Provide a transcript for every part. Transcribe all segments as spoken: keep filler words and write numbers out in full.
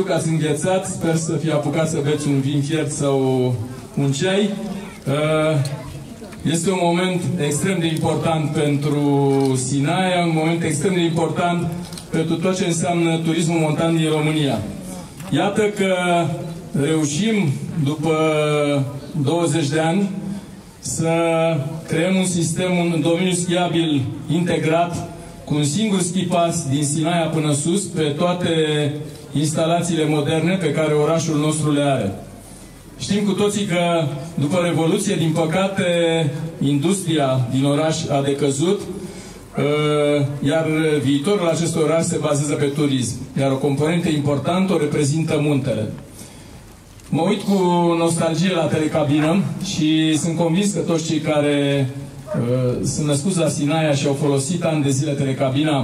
știu că ați înghețat, sper să fie apucat să beți un vin fiert sau un ceai. Este un moment extrem de important pentru Sinaia, un moment extrem de important pentru tot ce înseamnă turismul montan din România. Iată că reușim, după douăzeci de ani, să creăm un sistem, un domeniu schiabil integrat, cu un singur schipas din Sinaia până sus, pe toate instalațiile moderne pe care orașul nostru le are. Știm cu toții că, după Revoluție, din păcate, industria din oraș a decăzut, iar viitorul acestor oraș se bazează pe turism, iar o componentă importantă o reprezintă muntele. Mă uit cu nostalgie la telecabină și sunt convins că toți cei care uh, sunt născuți la Sinaia și au folosit ani de zile telecabina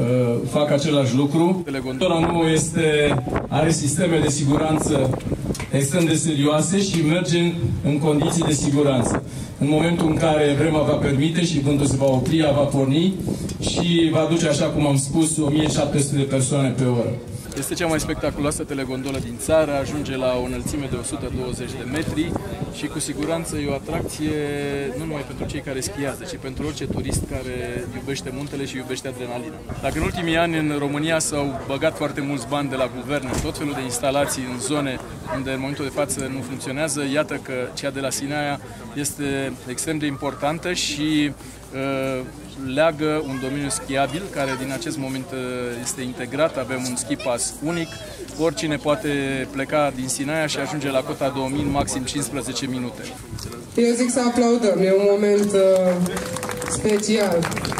uh, fac același lucru. Telegondola nu este, are sisteme de siguranță extrem de serioase și merge în, în condiții de siguranță. În momentul în care vremea va permite și vântul se va opri, ea va porni și va duce, așa cum am spus, o mie șapte sute de persoane pe oră. Este cea mai spectaculoasă telegondolă din țară, ajunge la o înălțime de o sută douăzeci de metri și cu siguranță e o atracție nu numai pentru cei care schiază, ci pentru orice turist care iubește muntele și iubește adrenalina. Dacă în ultimii ani în România s-au băgat foarte mulți bani de la guvern în tot felul de instalații în zone unde în momentul de față nu funcționează, iată că cea de la Sinaia este extrem de importantă și uh, leagă un domeniu schiabil, care din acest moment este integrat, avem un ski pass unic, oricine poate pleca din Sinaia și ajunge la cota două mii în maxim cincisprezece minute. Eu zic să aplaudăm, e un moment uh, special.